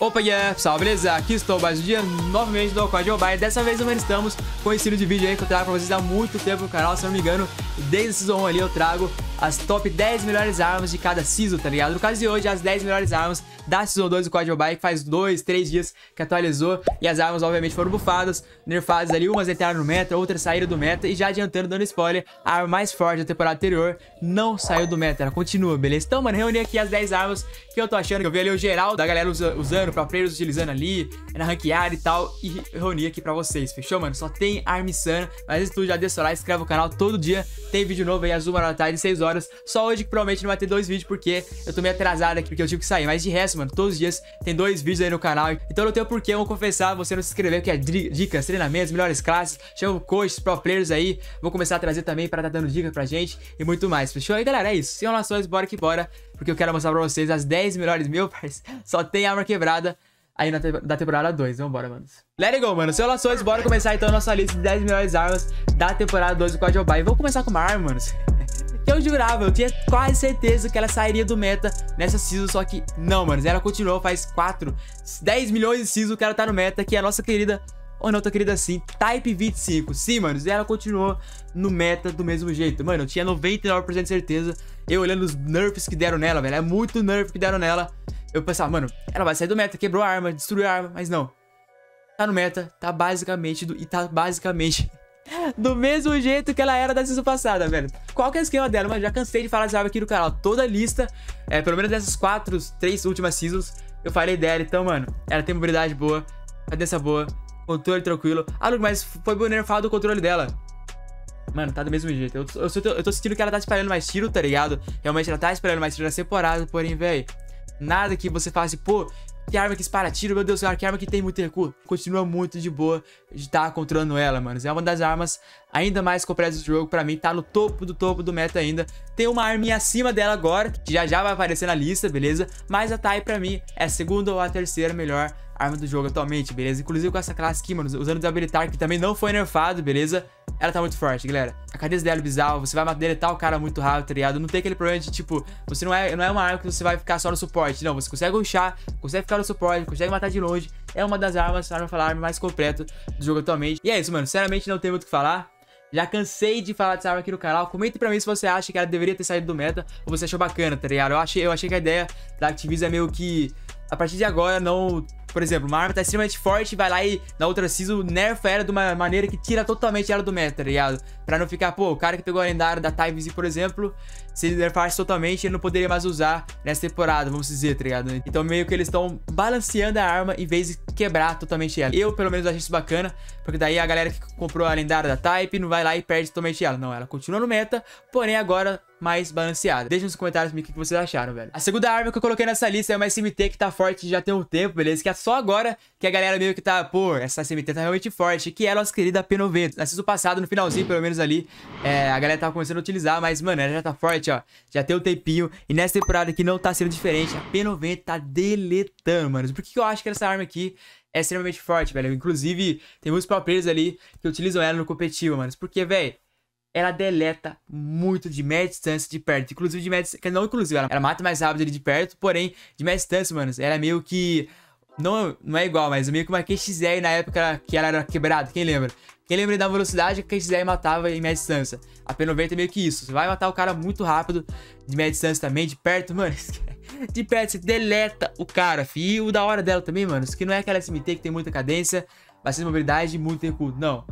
Opa, yeah, pessoal, beleza? Aqui estou mais um dia novamente do Quadro Bike. Dessa vez nós estamos com esse estilo de vídeo aí que eu trago pra vocês há muito tempo no canal, se não me engano. Desde a Season 1 ali eu trago as top 10 melhores armas de cada Season, tá ligado? No caso de hoje, as 10 melhores armas da Season 2 do Quadro Bike. Faz 2, 3 dias que atualizou e as armas obviamente foram bufadas, nerfadas ali, umas entraram no meta, outras saíram do meta. E já adiantando, dando spoiler, a arma mais forte da temporada anterior não saiu do meta, ela continua, beleza? Então, mano, reuni aqui as 10 armas que eu tô achando, que eu vi ali o geral da galera usando, pra players utilizando ali, na ranqueada e tal, e reunir aqui pra vocês, fechou, mano? Só tem arma insana, mas se tu já deu seu like, se inscreve no canal, todo dia tem vídeo novo aí, às 1h da tarde, 6 horas, só hoje que provavelmente não vai ter 2 vídeos, porque eu tô meio atrasado aqui, porque eu tive que sair, mas de resto, mano, todos os dias tem 2 vídeos aí no canal, então não tem porquê, eu vou confessar, você não se inscrever, que é dicas, treinamentos, melhores classes, chama coaches, pro players aí, vou começar a trazer também pra tá dando dica pra gente e muito mais, fechou? Aí, galera, é isso, sem enrolações, bora que bora, porque eu quero mostrar pra vocês as 10 melhores, meu parceiro, só tem arma quebrada aí da temporada 2, vambora, mano. Let it go, mano. Sem relações, bora começar então a nossa lista de 10 melhores armas da temporada 2 do Quadro Bike. Vamos começar com uma arma, mano, que eu jurava, eu tinha quase certeza que ela sairia do meta nessa season, só que não, mano. Ela continuou, faz 10 milhões de season que ela tá no meta, que é a nossa querida, ou não, tô querida assim, Type 25. Sim, mano, ela continuou no meta do mesmo jeito. Mano, eu tinha 99% de certeza, eu olhando os nerfs que deram nela, velho. É muito nerf que deram nela. Eu pensava, mano, ela vai sair do meta, quebrou a arma, destruiu a arma, mas não. Tá no meta, tá basicamente do mesmo jeito que ela era da season passada, velho. Qual que é o esquema dela? Mano, já cansei de falar dessa arma aqui no canal. Toda a lista, pelo menos dessas 3 últimas seasons, eu falei dela. Então, mano, ela tem mobilidade boa, cadência boa, controle tranquilo. Ah, Luke, mas foi bom nerfado o controle dela. Mano, tá do mesmo jeito. Eu tô sentindo que ela tá espalhando mais tiro, tá ligado? Realmente ela tá espalhando mais tiro na temporada, porém, velho, nada que você faça, pô, que arma que dispara tiro, meu Deus do céu, que arma que tem muito recuo. Continua muito de boa de estar controlando ela, mano. É uma das armas ainda mais completas do jogo, pra mim, tá no topo do meta ainda. Tem uma arminha acima dela agora, que já vai aparecer na lista, beleza? Mas a Type, pra mim, é a segunda ou a terceira melhor arma do jogo atualmente, beleza? Inclusive com essa classe aqui, mano, usando o desabilitar, que também não foi nerfado, beleza? Ela tá muito forte, galera. A cadência dela é bizarra, você vai deletar o cara muito rápido, tá ligado? Não tem aquele problema de, tipo, você não é uma arma que você vai ficar só no suporte, não. Você consegue rushar, consegue ficar no suporte, consegue matar de longe. É uma das armas, pra falar, a arma mais completa do jogo atualmente. E é isso, mano, sinceramente não tem muito o que falar. Já cansei de falar dessa arma aqui no canal. Comenta pra mim se você acha que ela deveria ter saído do meta ou você achou bacana, tá ligado? Eu achei que a ideia da Activision é meio que, a partir de agora, não... Por exemplo, uma arma tá extremamente forte, vai lá e na outra season nerfa ela de uma maneira que tira totalmente ela do meta, tá ligado? Pra não ficar, pô, o cara que pegou a lendária da Type 25, por exemplo, se ele nerfasse totalmente, ele não poderia mais usar nessa temporada, vamos dizer, tá ligado? Então meio que eles estão balanceando a arma em vez de quebrar totalmente ela. Eu, pelo menos, achei isso bacana, porque daí a galera que comprou a lendária da Type não vai lá e perde totalmente ela. Não, ela continua no meta, porém agora mais balanceada. Deixa nos comentários o que vocês acharam, velho. A segunda arma que eu coloquei nessa lista é uma SMT que tá forte já tem um tempo, beleza? Que é só agora que a galera meio que tá, pô, essa SMT tá realmente forte, que é a nossa querida P90. Na season passada, no finalzinho, pelo menos ali, a galera tava começando a utilizar, mas, mano, ela já tá forte, ó. Já tem um tempinho, e nessa temporada aqui não tá sendo diferente. A P90 tá deletando, mano. Por que eu acho que essa arma aqui é extremamente forte, velho? Inclusive, tem muitos pro players ali que utilizam ela no competitivo, mano. Porque, velho, ela deleta muito de média distância de perto. Inclusive de média distância, não inclusive, ela mata mais rápido ali de perto, porém, de média distância, mano, ela é meio que... Não é igual, mas meio que uma QXR na época que ela era quebrada, quem lembra? Quem lembra da velocidade que a QXR matava em média distância? A P90 é meio que isso, você vai matar o cara muito rápido, de média distância também, de perto, mano, de perto você deleta o cara, fi. E o da hora dela também, mano, isso que não é aquela SMT que tem muita cadência, bastante mobilidade e muito recuo, não.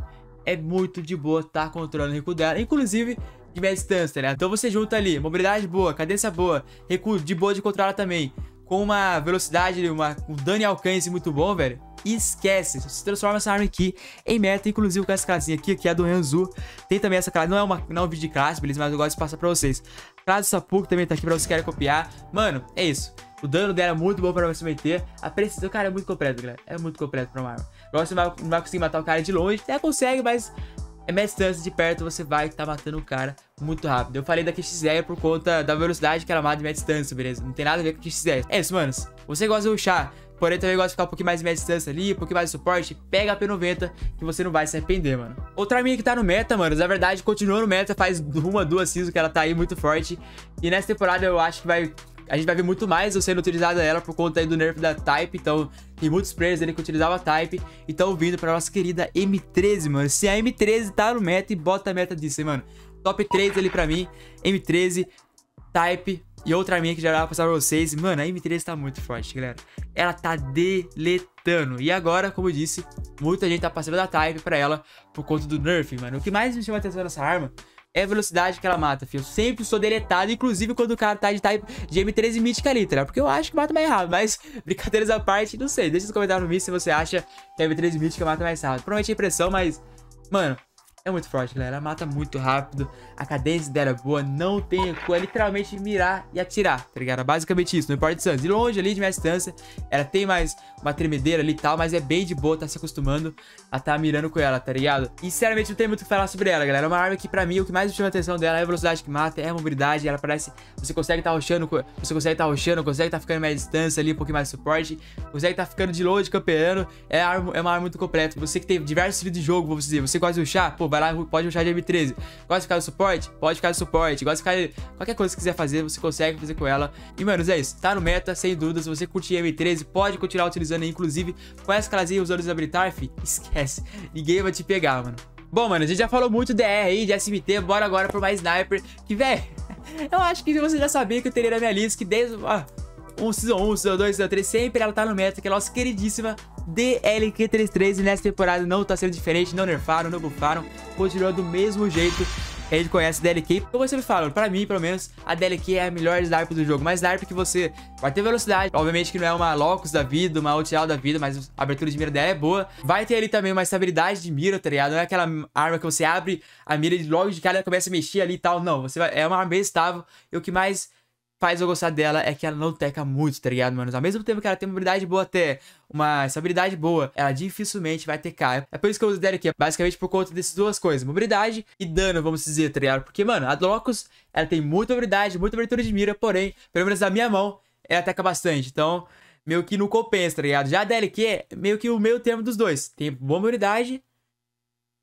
É muito de boa tá controlando o recuo dela, inclusive de média distância, né? Então você junta ali, mobilidade boa, cadência boa, recuo de boa de controlar também, com uma velocidade, um dano e alcance muito bom, velho. Esquece, você transforma essa arma aqui em meta, inclusive com essa classinha aqui, que é a do Hanzu. Tem também essa classe, não é um vídeo de classe, beleza? Mas eu gosto de passar pra vocês. A classe do Sapuco também tá aqui pra vocês que querem copiar. Mano, é isso. O dano dela é muito bom pra você meter. A precisão, cara, é muito completo, galera. É muito completo pra uma arma. Agora você não vai conseguir matar o cara de longe, até consegue, mas é média distância, de perto você vai tá matando o cara muito rápido. Eu falei da QXR por conta da velocidade que ela mata de média distância, beleza? Não tem nada a ver com QXR. É isso, manos. Você gosta de rushar, porém também gosta de ficar um pouquinho mais de média distância ali, um pouquinho mais de suporte, pega a P90 que você não vai se arrepender, mano. Outra arminha que tá no meta, mano, na verdade, continua no meta, faz 1 ou 2 seasons que ela tá aí muito forte. E nessa temporada eu acho que vai a gente vai ver muito mais eu sendo utilizada ela por conta aí do nerf da Type. Então, tem muitos players ali que utilizavam a Type e estão vindo pra nossa querida M13, mano. Se a M13 tá no meta, e bota a meta disso, hein, mano. Top 3 ali pra mim, M13, Type e outra minha que já dá pra passar pra vocês. Mano, a M13 tá muito forte, galera. Ela tá deletando. E agora, como eu disse, muita gente tá passando da Type pra ela por conta do nerf, mano. O que mais me chama a atenção nessa arma é a velocidade que ela mata, filho. Eu sempre sou deletado, inclusive quando o cara tá de Type de M13 mítica ali, tá? Porque eu acho que mata mais rápido, mas brincadeiras à parte, não sei. Deixa nos comentários no vídeo se você acha que a M13 mítica mata mais rápido. Provavelmente é impressão, mas, mano, é muito forte, galera. Ela mata muito rápido, a cadência dela é boa, não tem recuo, é literalmente mirar e atirar, tá ligado? Basicamente isso, não importa a distância. De longe ali, de minha distância, ela tem mais uma tremedeira ali e tal, mas é bem de boa, tá se acostumando a tá mirando com ela, tá ligado? E sinceramente não tem muito o que falar sobre ela, galera. É uma arma que pra mim, o que mais me chama a atenção dela é a velocidade que mata, é a mobilidade, ela parece, você consegue tá roxando, consegue tá ficando mais distância ali, um pouquinho mais de suporte, consegue tá ficando de longe, campeando, é uma arma muito completa. Você que tem diversos estilos de jogo, vou dizer, você gosta de rushar, pô, vai lá, pode rushar de M13. Gosta de ficar no suporte? Pode ficar no suporte. Gosta de ficar qualquer coisa que quiser fazer, você consegue fazer com ela. E, mano, é isso. Tá no meta, sem dúvida. Se você curtir M13, pode continuar utilizando aí. Inclusive, com essa clasinha usando os habilitar, fi, esquece. Ninguém vai te pegar, mano. Bom, mano, a gente já falou muito DR aí, de SMT. Bora agora pro mais sniper. Que, velho, eu acho que você já sabia que eu teria na minha lista que desde... Season 1, Season 2, Season 3, sempre ela tá no meta, que é a nossa queridíssima DLQ33, e nessa temporada não tá sendo diferente, não nerfaram, não bufaram, continuou do mesmo jeito que a gente conhece a DLQ. Como sempre falo, pra mim, pelo menos, a DLQ é a melhor sniper do jogo, mas sniper que você vai ter velocidade, obviamente que não é uma Locus da vida, uma Outlaw da vida, mas a abertura de mira dela é boa, vai ter ali também uma estabilidade de mira, tá ligado? Não é aquela arma que você abre a mira e logo de cara ela começa a mexer ali e tal, não, você vai... é uma arma bem estável, e o que mais faz eu gostar dela é que ela não teca muito, tá ligado, mano? Ao mesmo tempo que ela tem uma habilidade boa até, uma estabilidade boa, ela dificilmente vai tecar. É por isso que eu uso dela aqui, basicamente por conta dessas duas coisas, mobilidade e dano, vamos dizer, tá ligado? Porque, mano, a Locus, ela tem muita habilidade, muita abertura de mira, porém, pelo menos na minha mão, ela teca bastante, então... meio que não compensa, tá ligado? Já a DLQ é meio que o meio termo dos dois. Tem boa mobilidade,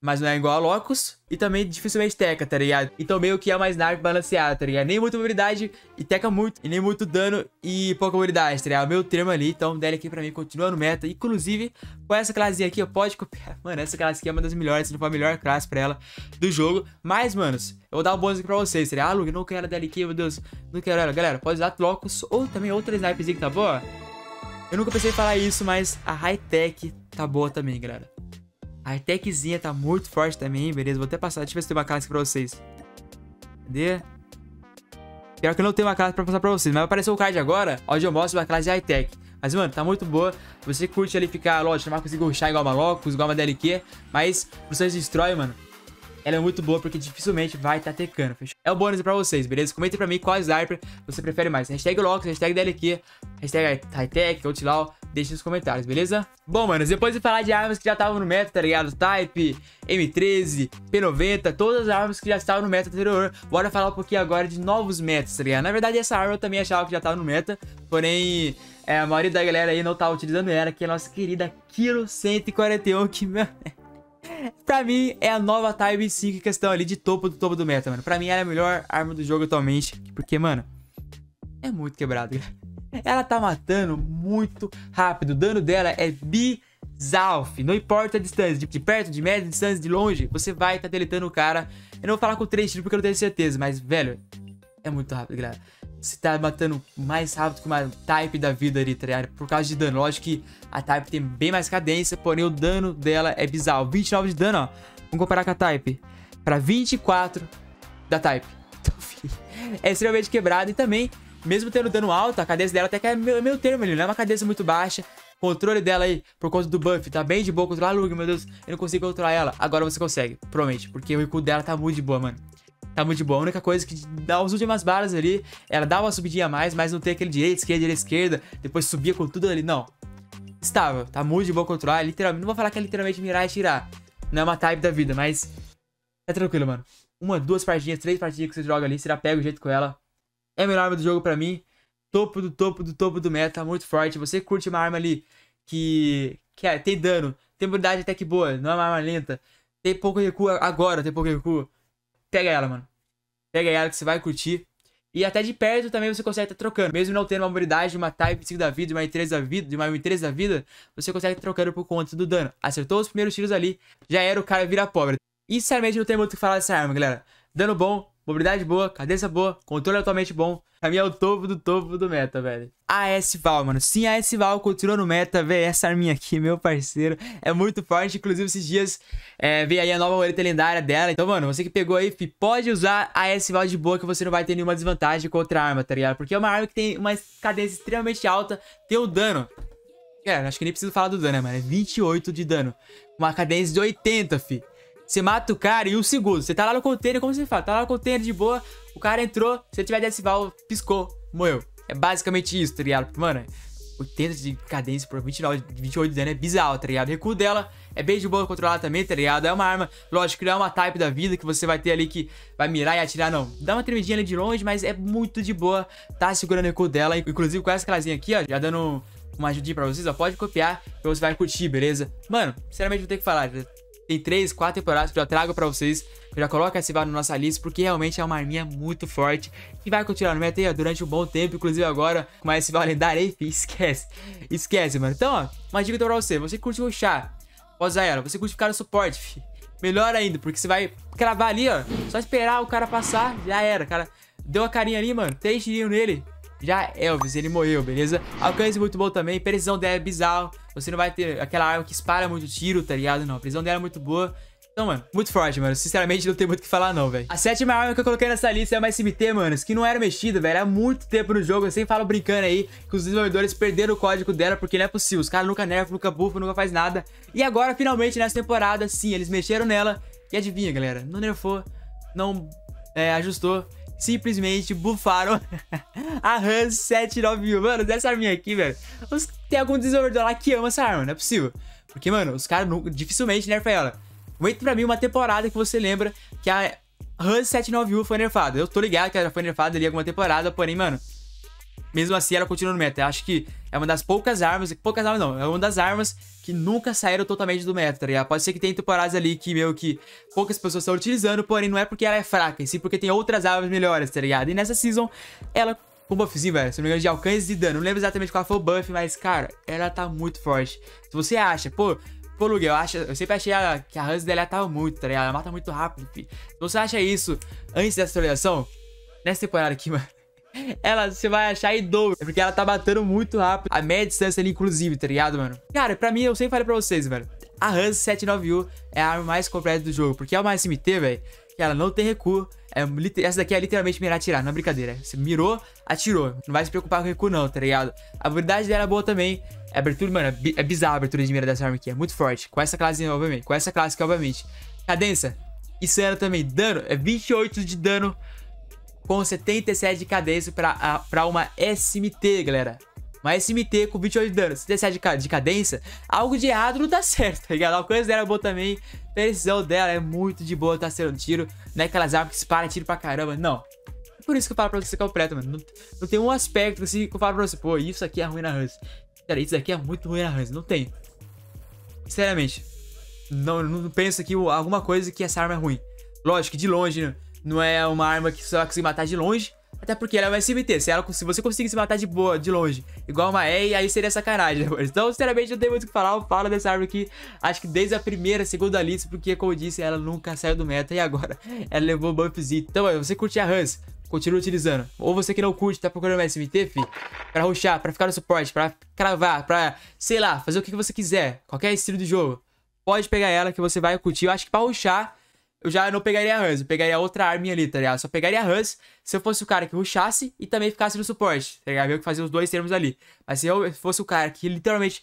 mas não é igual a Locus, e também dificilmente teca, tá ligado? Então meio que é uma sniper balanceada, tá ligado? Nem muita mobilidade e teca muito, e nem muito dano e pouca mobilidade, tá ligado? Meu termo ali, então DLQ pra mim continua no meta, inclusive com essa classe aqui, ó, pode copiar. Mano, essa classe aqui é uma das melhores, se não for a melhor classe pra ela do jogo, mas, manos, eu vou dar um bônus aqui pra vocês, tá ligado? Ah, Luke, não quero a DLQ, meu Deus, não quero ela. Galera, pode usar Locus ou também outra sniperzinha que tá boa. Eu nunca pensei em falar isso, mas a High Tech tá boa também, galera. A techzinha tá muito forte também, beleza? Vou até passar, deixa eu ver se tem uma classe pra vocês. Cadê? Pior que eu não tenho uma classe pra passar pra vocês, mas vai aparecer o card agora, onde eu mostro uma classe de high-tech. Mas, mano, tá muito boa. Você curte ali ficar, lógico, não vai conseguir rushar igual uma Locus, igual uma DLQ, mas você destrói, mano. Ela é muito boa porque dificilmente vai tá tecando, fechou? É o bônus pra vocês, beleza? Comenta pra mim qual sniper você prefere mais. Hashtag Locus, hashtag DLQ, hashtag Hightech, Outlaw, deixa nos comentários, beleza? Bom, mano, depois de falar de armas que já estavam no meta, tá ligado? Type, M13, P90, todas as armas que já estavam no meta anterior. Bora falar um pouquinho agora de novos metas, tá ligado? Na verdade, essa arma eu também achava que já tava no meta, porém... a maioria da galera aí não tava utilizando ela, que é a nossa querida Kilo 141, que, mano... pra mim, é a nova Type 25 questão ali de topo do meta, mano. Pra mim, ela é a melhor arma do jogo atualmente. Porque, mano, é muito quebrado, cara. Ela tá matando muito rápido. O dano dela é bizarro. Não importa a distância. De perto, de média, de distância, de longe, você vai tá deletando o cara. Eu não vou falar com 3 tiros porque eu não tenho certeza. Mas, velho, é muito rápido, galera. Você tá matando mais rápido que uma Type da vida ali, tá ligado? Por causa de dano. Lógico que a Type tem bem mais cadência, porém o dano dela é bizarro. 29 de dano, ó. Vamos comparar com a Type. Pra 24 da Type. Então, filho, é extremamente quebrado. E também, mesmo tendo dano alto, a cadência dela até que é meio termo ali. Não é uma cadência muito baixa. O controle dela aí, por conta do buff, tá bem de boa. Controlar a Lug, meu Deus, eu não consigo controlar ela. Agora você consegue, provavelmente. Porque o recuo dela tá muito de boa, mano. Tá muito bom. A única coisa que dá as últimas balas ali, ela dá uma subidinha a mais, mas não tem aquele direita, esquerda, depois subia com tudo ali, não. Estável, tá muito de bom controlar, literalmente, não vou falar que é literalmente mirar e tirar, não é uma Type da vida, mas tá tranquilo, mano. Uma, duas partidinhas, 3 partidinhas que você joga ali, você já pega o jeito com ela. É a melhor arma do jogo pra mim, topo do meta, muito forte. Você curte uma arma ali que tem dano, tem mobilidade até que boa, não é uma arma lenta, tem pouco recuo agora, pega ela, mano. Pega ela que você vai curtir. E até de perto também você consegue estar trocando. Mesmo não tendo uma mobilidade de uma Type 25 da vida, de uma M13 da vida, você consegue estar trocando por conta do dano. Acertou os primeiros tiros ali, já era, o cara vira pobre. E sinceramente não tem muito o que falar dessa arma, galera. Dano bom, mobilidade boa, cadência boa, controle atualmente bom. Pra mim é o topo do meta, velho. A S-Val, mano. Sim, a S-Val continuou no meta, velho. Essa arminha aqui, meu parceiro, é muito forte. Inclusive, esses dias veio aí a nova roleta lendária dela. Então, mano, você que pegou aí, pode usar a S-Val de boa, que você não vai ter nenhuma desvantagem contra a arma, tá ligado? Porque é uma arma que tem uma cadência extremamente alta, tem o dano. Cara, acho que nem preciso falar do dano, né, mano? É 28 de dano. Uma cadência de 80, fi. Você mata o cara em um segundo. Você tá lá no container, como você fala? Tá lá no container de boa, o cara entrou, se ele tiver de S-Val, piscou, morreu. É basicamente isso, tá ligado? Mano, 80 de cadência por 29, 28 de dano é bizarro, tá ligado? O recuo dela é bem de boa controlar também, tá ligado? É uma arma, lógico, não é uma type da vida que você vai ter ali que vai mirar e atirar, não. Dá uma tremidinha ali de longe, mas é muito de boa. Tá segurando o recuo dela, inclusive com essa clasinha aqui, ó, já dando uma ajudinha pra vocês, ó. Pode copiar, que você vai curtir, beleza? Mano, sinceramente não tem o que falar, beleza? Tem 3, 4 temporadas que eu já trago pra vocês. Eu já coloco a S-Val na nossa lista, porque realmente é uma arminha muito forte que vai continuar no meta aí, ó, durante um bom tempo. Inclusive agora, com a S-Val lendária aí, esquece. Esquece, mano. Então, ó, uma dica pra você. Você que curte rushar, pode usar ela. Você curte ficar no suporte, fi, melhor ainda, porque você vai cravar ali, ó. Só esperar o cara passar, já era, cara. Deu a carinha ali, mano. 3 tirinhos nele, já Elvis, ele morreu, beleza? Alcance muito bom também, precisão dela é bizarro. Você não vai ter aquela arma que espalha muito tiro, tá ligado? Não, a precisão dela é muito boa. Então, mano, muito forte, mano. Sinceramente, não tem muito o que falar, não, velho. A 7ª arma que eu coloquei nessa lista é uma SMT, mano, que não era mexida, velho. Há muito tempo no jogo, eu sempre falo brincando aí que os desenvolvedores perderam o código dela, porque não é possível. Os caras nunca nerfam, nunca buffam, nunca faz nada. E agora, finalmente, nessa temporada, sim, eles mexeram nela. E adivinha, galera, não nerfou, não ajustou. Simplesmente bufaram a HANS791. Mano, dessa arminha aqui, velho, tem algum desenvolvedor lá que ama essa arma, não é possível. Porque, mano, os caras dificilmente nerfam ela. Comenta pra mim uma temporada que você lembra que a HANS791 foi nerfada. Eu tô ligado que ela foi nerfada ali alguma temporada, porém, mano, mesmo assim ela continua no meta. Eu acho que é uma das é uma das armas que nunca saíram totalmente do meta, tá ligado? Pode ser que tem temporadas ali que meio que poucas pessoas estão utilizando, porém não é porque ela é fraca, e sim porque tem outras armas melhores, tá ligado? E nessa season, ela com buffzinho, velho, se não me engano, de alcance e dano. Não lembro exatamente qual foi o buff, mas, cara, ela tá muito forte. Se você acha, pô, Lugue, eu sempre achei que a Hans dela tava muito, tá ligado? Ela mata muito rápido, filho. Se você acha isso antes dessa atualização, nessa temporada aqui, mano, ela você vai achar e dobra, porque ela tá batendo muito rápido, a média distância ali, inclusive, tá ligado, mano? Cara, pra mim, eu sempre falei pra vocês, velho, a HANS791 é a arma mais completa do jogo, porque é uma SMT, velho, que ela não tem recuo. Essa daqui é literalmente mirar e atirar, não é brincadeira. Você mirou, atirou, não vai se preocupar com o recuo não, tá ligado? A habilidade dela é boa também. A abertura, mano, é bizarra a abertura de mira dessa arma aqui, é muito forte. Com essa classe, obviamente, cadência, insana também. Dano, é 28 de dano com 77 de cadência pra uma SMT, galera. Uma SMT com 28 de dano, 77 de cadência, algo de errado não tá certo, tá ligado? A alcance dela é boa também, a precisão dela é muito de boa, tá sendo tiro. Não é aquelas armas que disparam tiro pra caramba, não. É por isso que eu falo pra você completo, mano. Não tem um aspecto assim que eu falo pra você, pô, isso aqui é ruim na Hans. Cara, isso aqui é muito ruim na Hans, não tem. Sinceramente, não penso aqui alguma coisa que essa arma é ruim. Lógico que de longe, né? Não é uma arma que você vai conseguir matar de longe, até porque ela é uma SMT. Se você conseguir se matar de boa, de longe, igual uma E, aí seria sacanagem, né? Então, sinceramente, não tem muito o que falar. Eu falo dessa arma aqui, acho que desde a primeira, segunda lista, porque, como eu disse, ela nunca saiu do meta. E agora, ela levou o buffzinho. Então, você curte a Hans, continua utilizando. Ou você que não curte, tá procurando uma SMT, fi, pra rushar, pra ficar no suporte, pra cravar, pra, sei lá, fazer o que você quiser, qualquer estilo de jogo, pode pegar ela que você vai curtir. Eu acho que pra rushar, eu já não pegaria a Hans, eu pegaria outra arminha ali, tá ligado? Só pegaria a Hans se eu fosse o cara que rushasse e também ficasse no suporte, tá ligado? Eu que fazia os dois termos ali. Mas se eu fosse o cara que literalmente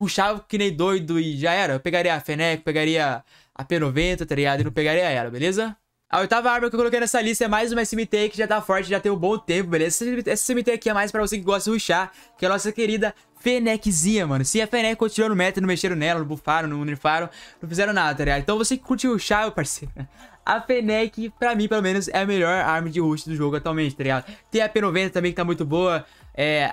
puxava que nem doido e já era, eu pegaria a Fenec, pegaria a P90, tá ligado? E não pegaria ela, beleza? A 8ª arma que eu coloquei nessa lista é mais uma SMT que já tá forte, já tem um bom tempo, beleza? Essa SMT aqui é mais pra você que gosta de rushar, que é a nossa querida Feneczinha, mano. Se a Fenec continuou no meta, não mexeram nela, não bufaram, não nerfaram, não fizeram nada, tá ligado? Então você que curte rushar, meu parceiro, a Fenec, pra mim, pelo menos, é a melhor arma de rush do jogo atualmente, tá ligado? Tem a P90 também, que tá muito boa,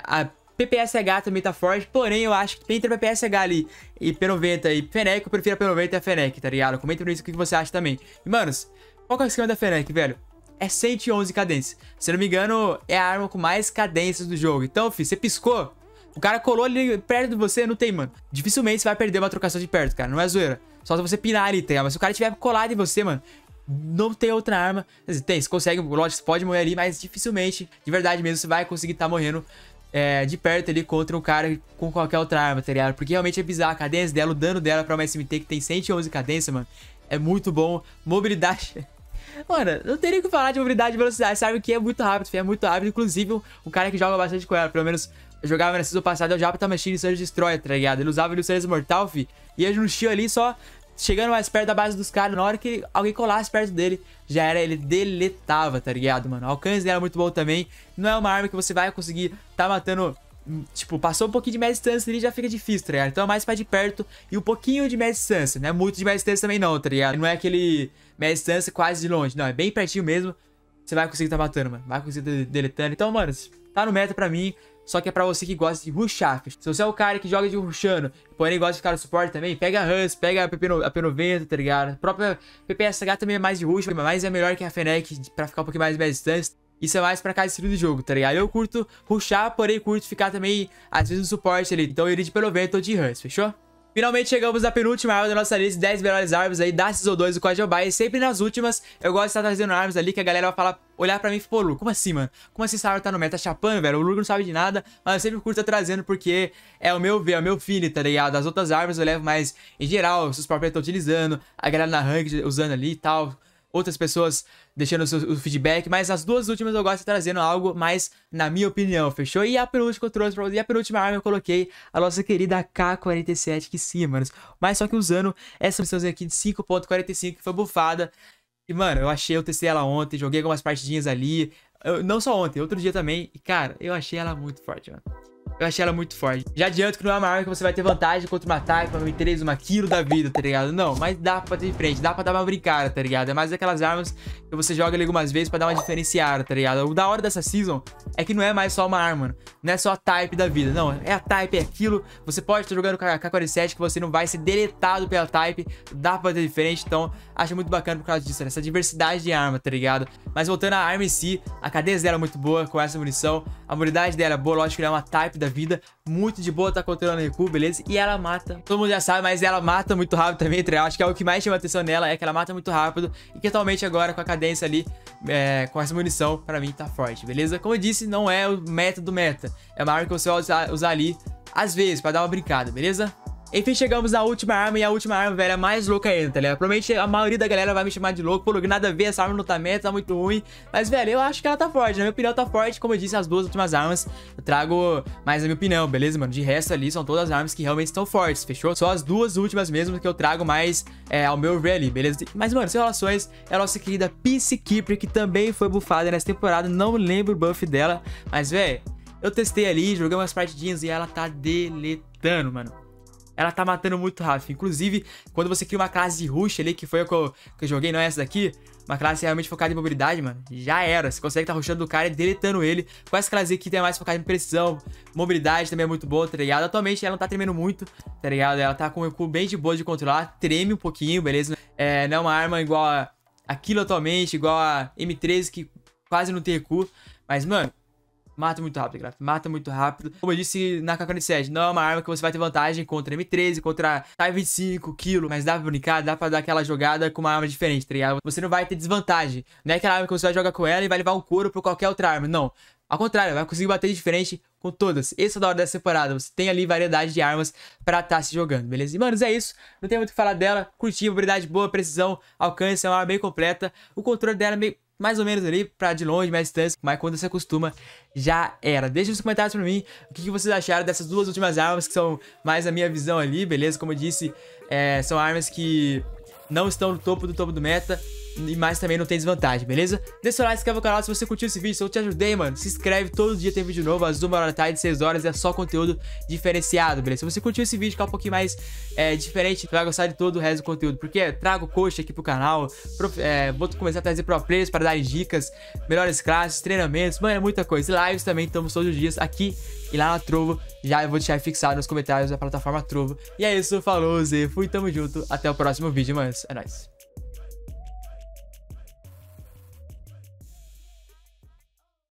a PPSH também tá forte, porém eu acho que entre a PPSH ali e P90 e Fenec, eu prefiro a P90 e a Fenec, tá ligado? Comenta pra mim o que você acha também. E, manos, qual que é o esquema da Fenec, velho? é 111 cadências. Se não me engano, é a arma com mais cadências do jogo. Então, filho, você piscou, o cara colou ali perto de você, não tem, mano. Dificilmente você vai perder uma trocação de perto, cara. Não é zoeira. Só se você pinar ali, tá? Mas se o cara tiver colado em você, mano, não tem outra arma. Tem, você consegue, lógico, você pode morrer ali, mas dificilmente, de verdade mesmo, você vai conseguir estar morrendo de perto ali contra um cara com qualquer outra arma, tá ligado? Porque realmente é bizarro a cadência dela, o dano dela pra uma SMT que tem 111 cadência, mano. É muito bom. Mobilidade... Mano, não tem nem o que falar de mobilidade e velocidade, sabe? Que é muito rápido, é muito rápido. Inclusive, um cara que joga bastante com ela, pelo menos... Eu jogava na season passada, eu já tava mexendo em Surge Destroyer, tá ligado? Ele usava o Surge Mortal, fi. E ele no shield ali só chegando mais perto da base dos caras. Na hora que alguém colasse perto dele, já era, ele deletava, tá ligado, mano? O alcance dela é muito bom também. Não é uma arma que você vai conseguir tá matando... Tipo, passou um pouquinho de média distância ali, já fica difícil, tá ligado? Então é mais pra de perto e um pouquinho de média distância. Não é muito de média distância também não, tá ligado? Não é aquele média distância quase de longe. Não, é bem pertinho mesmo. Você vai conseguir tá matando, mano. Vai conseguir deletando. Então, mano, tá no meta pra mim... Só que é pra você que gosta de rushar. Se você é o cara que joga de rushando, porém gosta de ficar no suporte também, pega a HANS, pega a P90, tá ligado? A própria PPSH também é mais de rush, mas é melhor que a Fenec pra ficar um pouquinho mais de média distância. Isso é mais pra cada estilo de jogo, tá ligado? Eu curto rushar, porém curto ficar também, às vezes, no suporte ali. Então eu iria de P90 ou de HANS, fechou? Finalmente chegamos na penúltima arma da nossa lista, 10 melhores armas aí da Season 2 do Quadro Bike. E sempre nas últimas, eu gosto de estar trazendo armas ali que a galera vai falar, olhar pra mim e falar, pô, Lu, como assim, mano? Como assim essa arma tá no meta? Tá chapando, velho? O Lu não sabe de nada, mas eu sempre curto estar trazendo porque é o meu ver, é o meu feeling, tá ligado? As outras armas eu levo mais em geral, se os próprios estão utilizando, a galera na ranked usando ali e tal... Outras pessoas deixando o seu feedback. Mas as duas últimas eu gosto de trazendo algo mais na minha opinião, fechou? E a penúltima eu trouxe pra vocês. E a penúltima arma eu coloquei a nossa querida AK-47, que sim, mano. Mas só que usando essa missãozinha aqui de 5.45, que foi bufada. E, mano, eu testei ela ontem, joguei algumas partidinhas ali. Não só ontem, outro dia também. E, cara, eu achei ela muito forte, mano. Eu achei ela muito forte. Já adianto que não é uma arma que você vai ter vantagem contra um ataque, uma M13, uma Kilo da vida, tá ligado? Não, mas dá pra bater de frente, dá pra dar uma brincada, tá ligado? É mais aquelas armas que você joga ali algumas vezes pra dar uma diferenciada, tá ligado? O da hora dessa season é que não é mais só uma arma, mano. Não é só a Type da vida, não. É a Type, é aquilo. Você pode estar jogando com a AK-47 que você não vai ser deletado pela Type. Dá pra bater de frente, então acho muito bacana por causa disso, né? Essa diversidade de arma, tá ligado? Mas voltando à arma em si, a cadência dela é muito boa com essa munição. A mobilidade dela é boa, lógico que ela é uma Type da vida, muito de boa, tá controlando o recuo, beleza? E ela mata, todo mundo já sabe, mas ela mata muito rápido também, tá? Acho que é o que mais chama atenção nela, é que ela mata muito rápido e que atualmente agora com a cadência ali, com essa munição, pra mim tá forte, beleza? Como eu disse, não é o meta do meta, é uma arma que você vai usar ali, às vezes, pra dar uma brincada, beleza? Enfim, chegamos na última arma e a última arma, velho, é mais louca ainda, tá ligado? Provavelmente a maioria da galera vai me chamar de louco, pô, nada a ver, essa arma não tá meta, tá muito ruim. Mas, velho, eu acho que ela tá forte, na minha opinião tá forte, como eu disse, as duas últimas armas eu trago mais na minha opinião, beleza, mano? De resto ali são todas as armas que realmente estão fortes, fechou? Só as duas últimas mesmo que eu trago mais ao meu ver ali, beleza? Mas, mano, sem relações, é a nossa querida Peacekeeper, que também foi bufada nessa temporada, não lembro o buff dela, mas, velho, eu testei ali, joguei umas partidinhas e ela tá deletando, mano. Ela tá matando muito rápido. Inclusive, quando você cria uma classe de rush ali, que foi a que eu joguei, não é essa daqui, uma classe realmente focada em mobilidade, mano, já era. Você consegue tá rushando do cara e deletando ele. Com essa classe aqui tem mais focada em precisão, mobilidade também é muito boa, tá ligado? Atualmente ela não tá tremendo muito, tá ligado? Ela tá com o recuo bem de boa de controlar, treme um pouquinho, beleza? Não é uma arma igual a Kilo atualmente, igual a M13, que quase não tem recuo. Mas, mano, mata muito rápido, galera. Mata muito rápido. Como eu disse na AK-47, não é uma arma que você vai ter vantagem contra M13, contra Type 25, Kilo. Mas dá pra brincar, dá pra dar aquela jogada com uma arma diferente, tá ligado? Você não vai ter desvantagem. Não é aquela arma que você vai jogar com ela e vai levar um couro pra qualquer outra arma, não. Ao contrário, vai conseguir bater diferente com todas. Essa é da hora dessa temporada. Você tem ali variedade de armas pra tá se jogando, beleza? E, mano, é isso. Não tem muito o que falar dela. Curti, mobilidade boa, precisão, alcance. É uma arma bem completa. O controle dela é meio... mais ou menos ali, pra de longe, mais distância. Mas quando você acostuma, já era. Deixa nos comentários pra mim o que vocês acharam dessas duas últimas armas, que são mais a minha visão ali, beleza? Como eu disse, são armas que não estão no topo do meta, mas também não tem desvantagem, beleza? Deixa seu like, se inscreve no canal se você curtiu esse vídeo, se eu te ajudei, mano. Se inscreve, todo dia tem vídeo novo, às 1h da tarde, 6h, é só conteúdo diferenciado, beleza? Se você curtiu esse vídeo, que é um pouquinho mais diferente, vai gostar de todo o resto do conteúdo, porque trago coach aqui pro canal, vou começar a trazer pro players para dar dicas, melhores classes, treinamentos, mano, é muita coisa. E lives também, estamos todos os dias aqui e lá na Trovo, já eu vou deixar fixado nos comentários da plataforma Trovo. E é isso, falou, Zé, fui, tamo junto, até o próximo vídeo, mano, é nóis.